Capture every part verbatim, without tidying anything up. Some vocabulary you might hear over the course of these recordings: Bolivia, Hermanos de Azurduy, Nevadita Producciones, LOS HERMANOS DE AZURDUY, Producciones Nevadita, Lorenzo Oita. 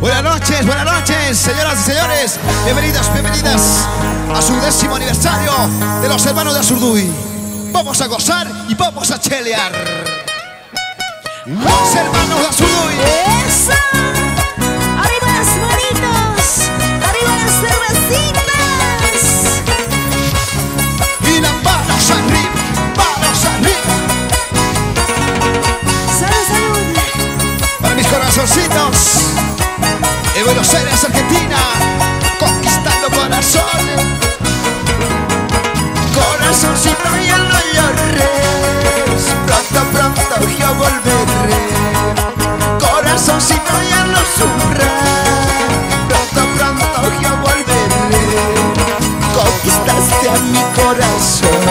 Buenas noches, buenas noches, señoras y señores. Bienvenidos, bienvenidas a su décimo aniversario de los hermanos de Azurduy. Vamos a gozar y vamos a chelear. Los hermanos de Azurduy. ¡Eso! ¡Arriba las manitos! ¡Arriba las cervecitas! Y las manos arriba, manos arriba. ¡Salud, salud! Para mis corazoncitos. De Buenos Aires, Argentina, conquistando corazones. Corazoncito ya no llores, pronto, pronto yo volveré. Corazoncito ya no sufras, pronto, pronto yo volveré. Conquistaste a mi corazón,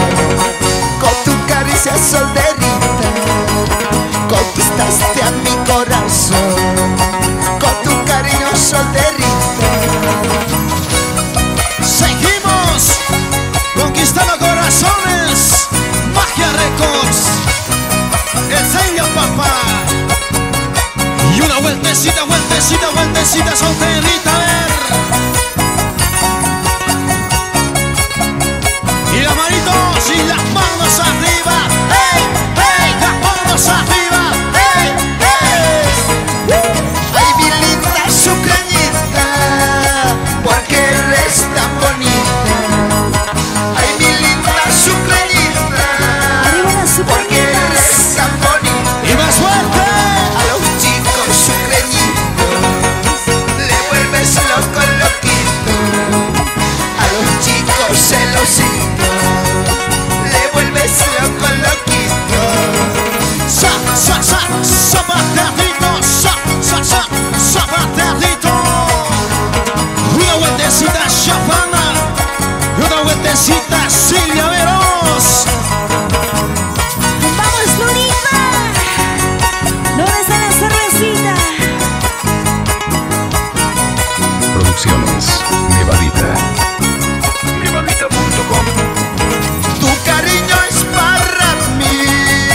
con tu caricia solterita. Conquistaste a mi corazón, solterita. Seguimos conquistando corazones. Magia Records, enseña papá. Y una vueltecita, vueltecita, vueltecita solterita, a ver. Y las manitos y las manos arriba. ¡Hey! ¡Hey! Las manos arriba. ¡Hey! ¡Hey! ¡Ay, mi linda su cañita! Porque eres tan bonita. ¡Ay, mi linda su cañita! Porque eres tan bonita. ¡Y más fuerte! A los chicos su creñito le vuelves loco, loquito. A los chicos celositos le vuelves loco, loquito. ¡Sa, sa, sa! ¡Zapatadito! ¡Sa, sa, sa! Zapatadito, una vueltecita chapana y una vueltecita sin llaveros. ¡Vamos, Lurita! ¿Dónde está la cervecita? Producciones Nevadita, nevadita punto com. Tu cariño es para mí,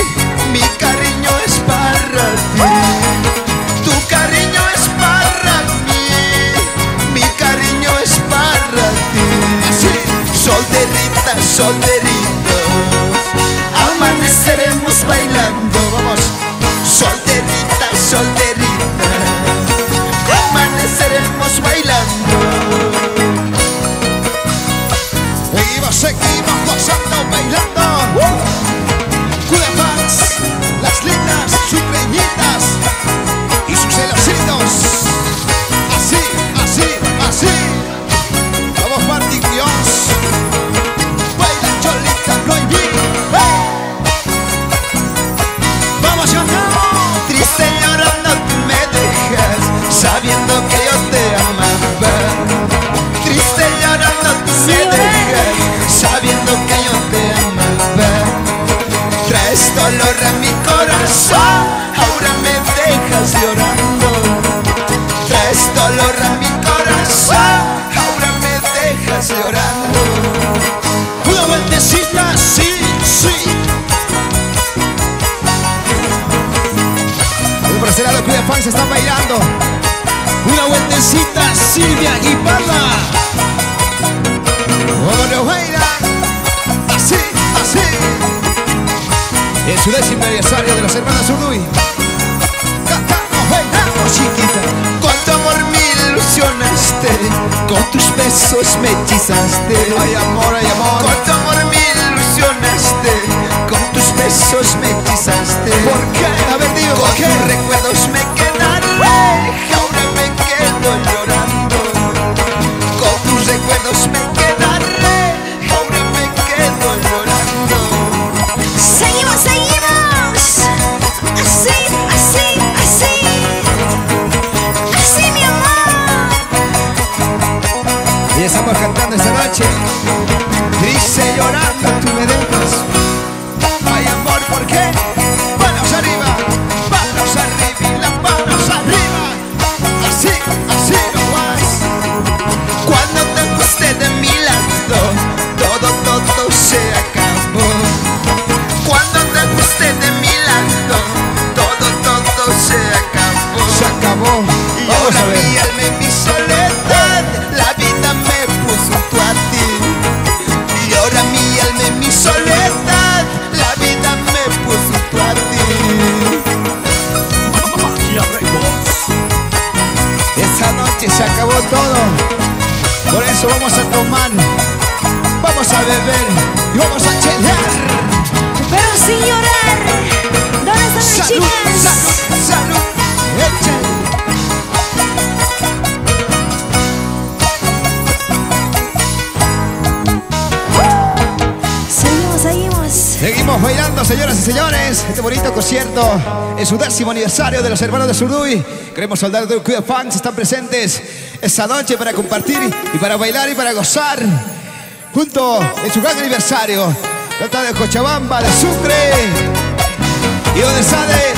mi cariño es para ti. Solteritas, solteritos, amaneceremos bailando. Vamos. Solteritas, solteritas, amaneceremos bailando. Seguimos, seguimos gozando, bailando. Uh. Culapas, las lindas, sus peñitas y sus celositos. Así, así, así. Sabiendo que yo te amaba, triste llorando tú me dejas. Sabiendo que yo te amaba, traes dolor a mi corazón. Ahora me dejas llorando, traes dolor a mi corazón. Ahora me dejas llorando. Una vueltecita, sí, sí. El brasileño de Club de Fans está bailando. Una vueltecita, Silvia y Pala. Oita, así, así. En su décimo aniversario de las hermanas Azurduy. Cantamos, bailamos, chiquita. Con tu amor me ilusionaste, con tus besos me hechizaste. Ay, amor, ay, amor. Con tu amor me ilusionaste, con tus besos me hechizaste. ¿Por qué? A ver, digo, ¿por qué? Con tus recuerdos me quedaré. Llorando, con tus recuerdos me quedaré. Ahora me quedo llorando. Seguimos, seguimos. Así, así, así. Así, mi amor. Y estamos cantando esta noche. Triste llorando, tú me dejas. Ay, amor, ¿por qué? vamos a beber y vamos a chelear, pero sin llorar. ¿Dónde están las salud, chicas? Salud, salud, échale. Seguimos bailando, señoras y señores, este bonito concierto en su décimo aniversario de los hermanos de Azurduy. Queremos saludar a todos los fans que están presentes esta noche para compartir y para bailar y para gozar junto en su gran aniversario. Trata de Cochabamba, de Sucre y donde sale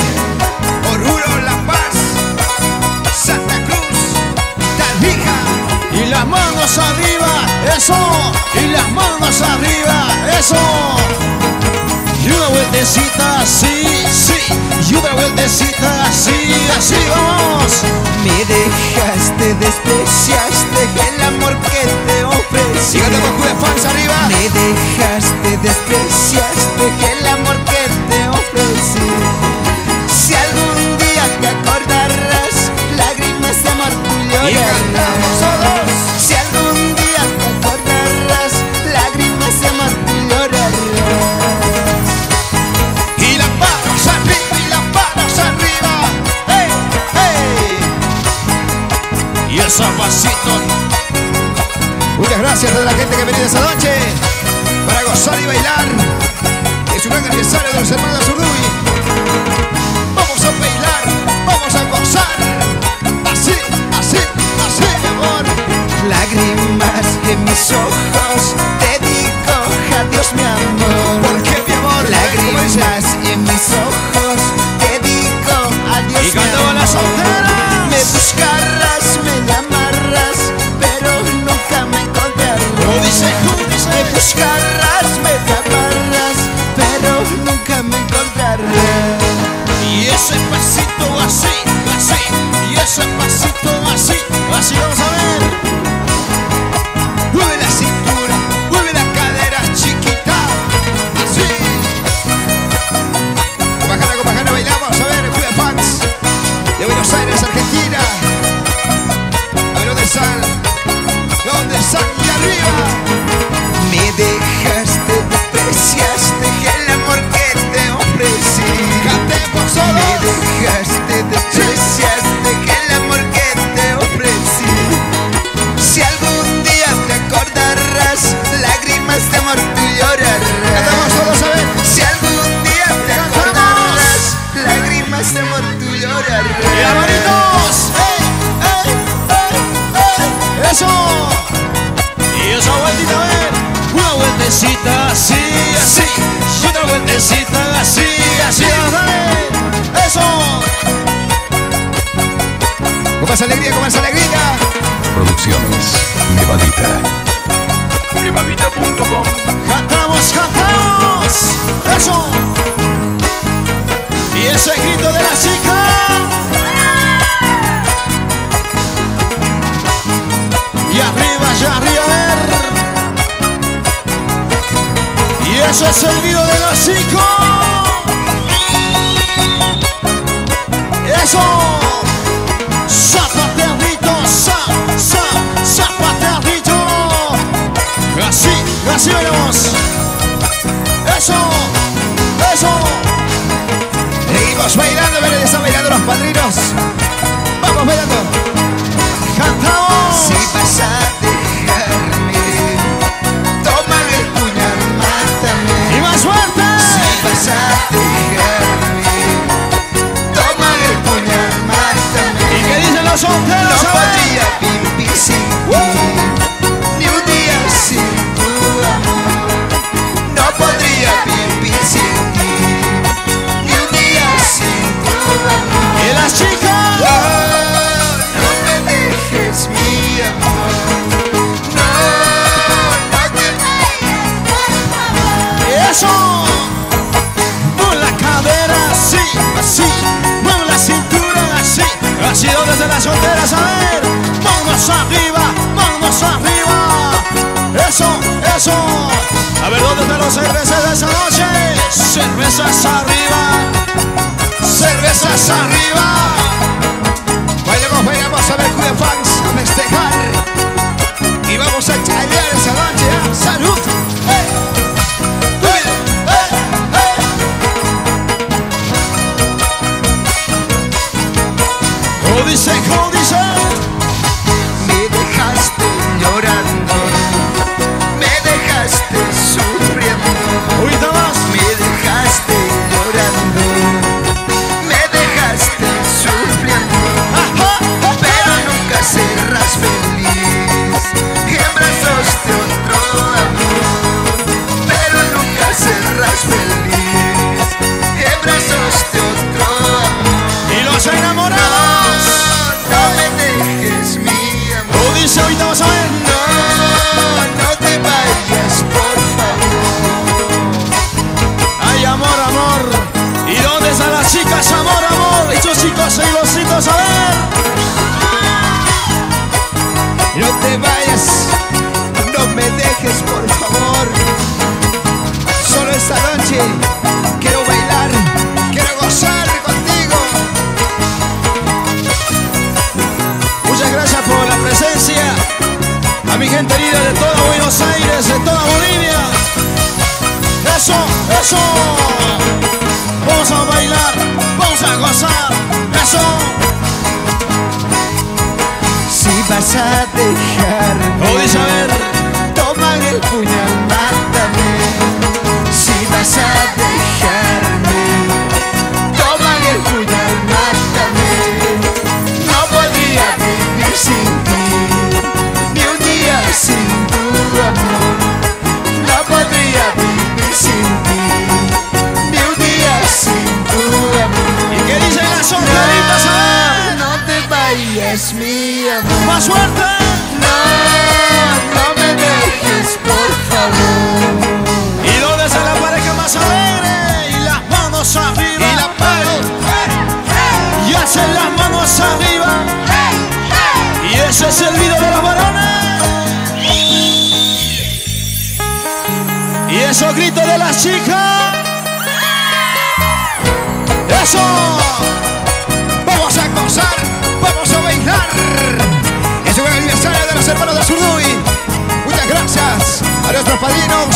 Oruro, La Paz, Santa Cruz, Tarija. Y las manos arriba, eso, y las manos arriba, eso. Y una vueltecita así, sí, y una vueltecita así, así vamos. Me dejaste, despreciaste el amor que te ofrecí. Sígate con Cuba Fans arriba. Me dejaste, despreciaste el amor que te ofrecí. Si algún día te acordarás, lágrimas de amor tú llorarás. Y cantamos a dos. Si algún día te acordarás, lágrimas de amor tú llorarás. Muchas gracias a toda la gente que ha venido esta noche para gozar y bailar. Es un gran aniversario de los hermanos Azurduy. Vamos a bailar, vamos a gozar. Así, así, así, mi amor. Lágrimas en mis ojos, te digo adiós, mi amor. ¿Por qué, mi amor? Lágrimas en mis ojos, te digo adiós, mi amor. Y cantaba las solteras. Me buscarás, me llamas. Me buscarás, me taparás, pero nunca me encontrarás. Y ese pasito así, así, y ese pasito así, así vamos a ver. Mueve la cintura, mueve la cadera chiquita, así. Compajana, compajana, bailamos, a ver, Cuba Fans de Buenos Aires, Argentina. A ver, ¿dónde están? ¿Dónde están? Y arriba. Dejaste, despreciaste el amor que te ofrecí. Cantemos solos. Me dejaste, despreciaste el amor que te ofrecí. Si algún día te acordarás, lágrimas de amor tú llorarás. Cantemos solos, a ver. Si algún día te acordarás, lágrimas de amor tú llorarás. ¡Y amaritos! ¡Ey, ey, ey, ey! ¡Eso! Y esa vueltita, a ver. Una vueltecita así, así, y otra vueltecita así, así, dale, eso. Con más alegría, con más alegría. Producciones Nevadita. Nevadita punto com. Cantamos, cantamos, eso. Y ese grito de la chica. Y arriba, y arriba, a ver. Eso es el nido de los chicos. Eso. Zapateadito, zap, zap, zapateadito. Así, así vemos. Eso, eso. Seguimos bailando, ven, están bailando los padrinos. Vamos bailando. Cantamos. Si vas a dejarme, tómale el puño. Si vas a dejarme, tómame el puñal, mátame. ¿Y qué dicen los solteros? No podría vivir sin ti, ni un día sin tu amor. No podría vivir sin ti, ni un día sin tu amor. ¿Y las chicas? No, no me dejes, mi amor. No, no te vayas, por favor. ¡Eso! Así, mueve la cintura, así, así desde las solteras, a ver, vamos arriba, vamos arriba, eso, eso, a ver dónde están los cervezas de esa noche, cervezas arriba, cervezas arriba, vayamos, vayamos a ver Cuba Fans a festejar y vamos a chalear esa noche, salud. chicas, amor, amor, y sus chicos y los chicos, a ver. No te vayas, no me dejes, por favor. Solo esta noche quiero bailar, quiero gozar contigo. Muchas gracias por la presencia. A mi gente herida de todo Buenos Aires, de toda Bolivia. Eso, eso. Vamos a bailar, vamos a gozar. Eso. Si vas a dejar, voy a ver, toma el puñal, mátame. Si vas a dejarme, toma el puñal, mátame. No podría vivir sin ti, ni un día sin tu amor. No podría vivir sin ti, ni un día sin tu amor. ¿Y qué dicen las soldaditas? No, no te vayas, mi amor. ¡Más suerte! No, no me dejes, por favor. ¿Y dónde se la pareja más alegre? Y las manos arriba. Y la pared. Y hacen las manos arriba. Y ese es el video de las varones. Y esos gritos de las chicas. Eso. Vamos a gozar, vamos a bailar. Es el aniversario de los hermanos de Azurduy. Muchas gracias a nuestros padrinos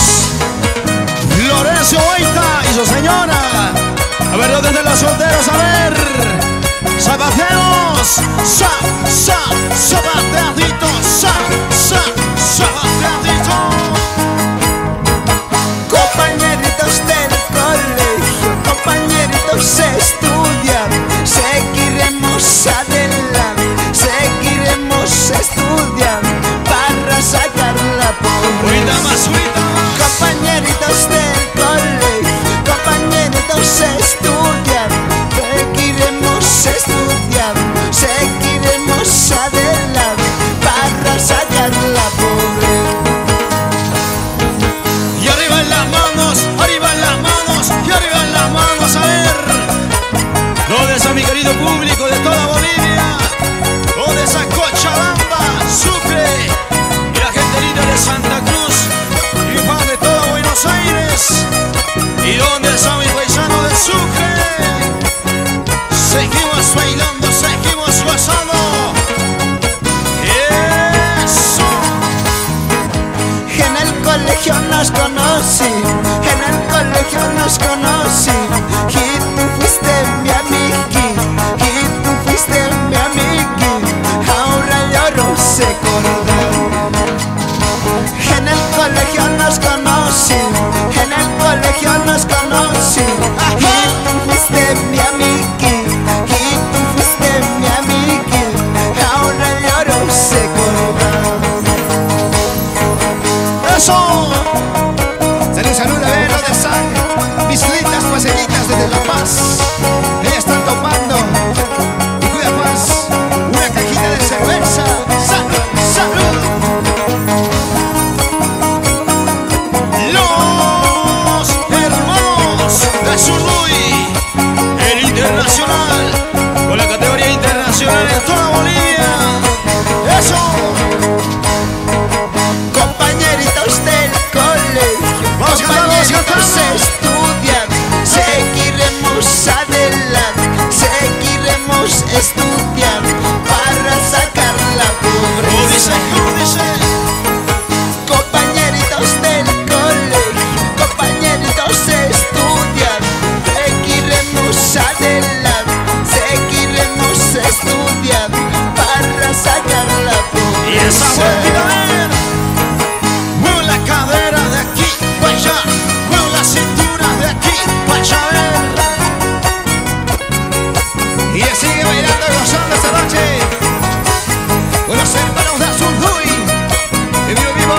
Lorenzo Oita y su señora. A ver, ¿dónde están los solteros? A ver. Zapateros. Sa, sa, zapateaditos. Sa, sa, zapateaditos. Compañeritos del colegio, compañeritos estudian, seguiremos adelante, seguiremos estudiando para sacar la pobreza. Compañeritos del colegio, compañeritos estudian, seguiremos estudiando, seguiremos adelante para sacar la pobreza. Y arriba las manos, a ver. ¿Dónde está mi querido público de toda Bolivia? ¿Dónde está Cochabamba, Sucre? Y la gente linda de Santa Cruz y más de todo Buenos Aires. ¿Y dónde está mi paisano de Sucre? Seguimos bailando, seguimos gozando. ¡Eso! En el colegio nos conocimos, en el colegio nos conocí, y tú fuiste mi amigui, y tú fuiste mi amigui, ahora lloro secundar. En el colegio nos conocí, en el colegio nos conocí, y tú fuiste mi amigui, y tú fuiste mi amigui, ahora lloro secundar. ¡Eso! Saluda a ver, de sangre, mis lindas paseritas desde La Paz. Ellas están tomando, y cuida paz, una cajita de cerveza. ¡Salud, salud! Los hermanos de Azurduy, el internacional, con la categoría internacional en toda Bolivia. ¡Eso! Compañeritos estudian, seguiremos adelante, seguiremos estudiando para sacar la pobreza. Compañeritos del colegio, compañeritos estudian, seguiremos adelante, seguiremos estudiando para sacar la pobreza. Y esa vuelta, a ver, mueve la cadera de aquí para allá, mueve la cintura de aquí para allá. Y sigue bailando y gozando esta noche con los hermanos de Azurduy. En vivo, vivo,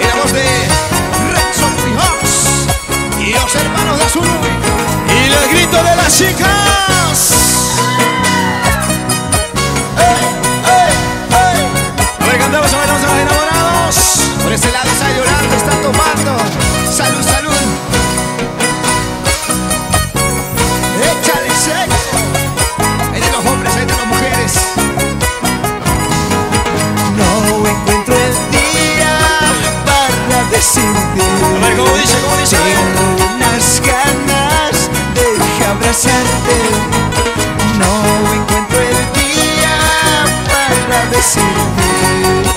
en la voz de Renzo Oita y los hermanos de Azurduy. Y los gritos de las chicas. ¡Ey, ey, ey! A ver, cantamos, a ver, vamos a ver, enamorados. Por ese lado está llorando, está tomando. Salud, salud. Échale, abrazarte. No encuentro el día para decirte,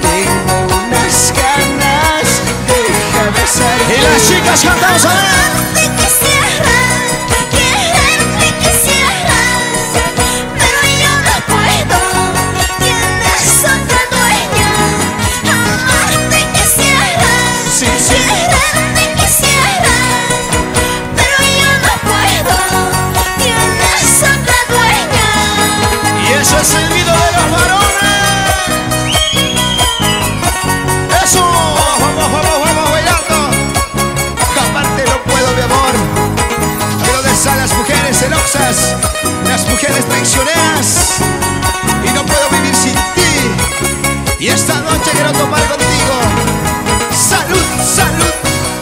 tengo unas ganas de abrazarte. Y las chicas cantamos a ver. Las mujeres traicioneras, y no puedo vivir sin ti, y esta noche quiero tomar contigo. Salud, salud,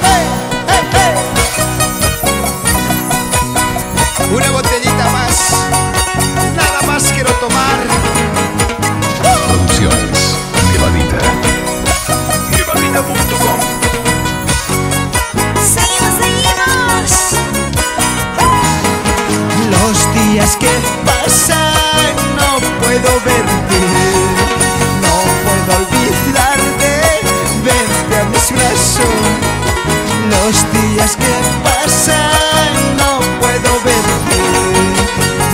hey, hey, hey. Una botellita más, nada más quiero tomar. Producciones Nevadita, Nevadita punto com. Días que pasan, no puedo verte, no puedo olvidarte, verte a mis brazos. Los días que pasan, no puedo verte,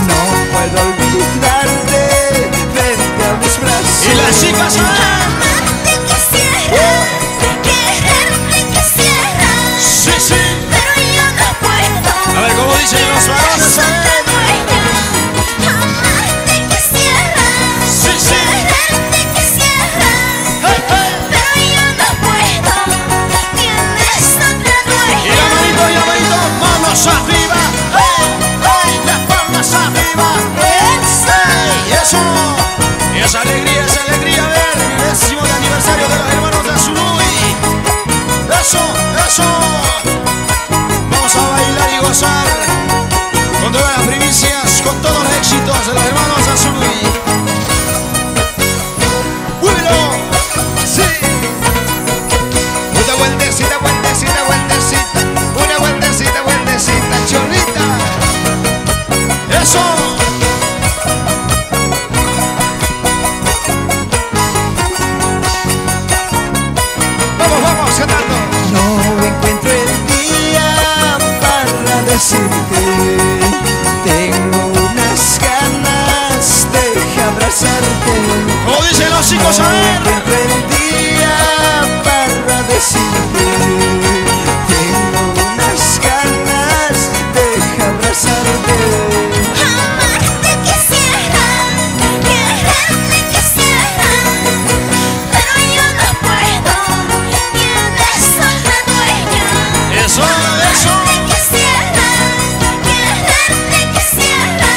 no puedo olvidarte, verte a mis brazos. Y las chicas amarte quisiera, quererte quisiera, sí, sí, pero yo no puedo. A ver cómo dicen los varones. Es alegría, es alegría ver el décimo de aniversario de los hermanos de Azurduy. Eso, eso. Vamos a bailar y gozar con todas las primicias, con todos los éxitos de los hermanos de Azurduy. ¡Huelo! ¡Sí! Una vueltecita, vueltecita, vueltecita. Una vueltecita, vueltecita, chonita. ¡Eso! No encuentro el día para decirte, tengo unas ganas de abrazarte. Como dicen los chicos, a ver. No encuentro el día para decirte, tengo unas ganas de abrazarte. Amarte quisiera, quererte quisiera, pero yo no puedo. Eso, eso. Amarte quisiera, quererte quisiera,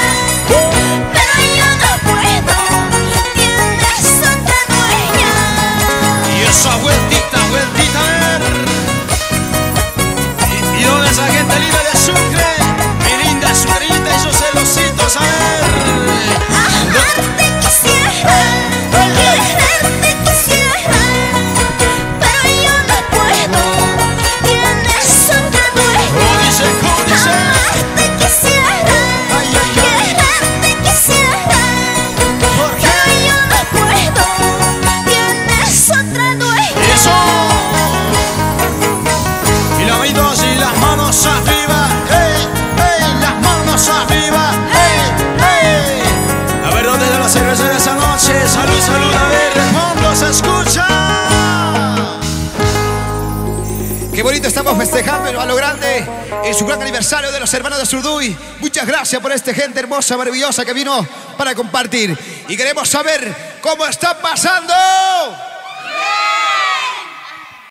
pero yo no puedo, tienes otra dueña. Y esa vueltita, vueltita, a ver. Y toda esa gente linda de Sucre, mi linda Sucreñita y sus celositos, a ver. Amarte quisiera, quererte quisiera, pero yo no puedo. Estamos festejando a lo grande en su gran aniversario de los hermanos de Azurduy. Muchas gracias por esta gente hermosa, maravillosa que vino para compartir. Y queremos saber cómo está pasando.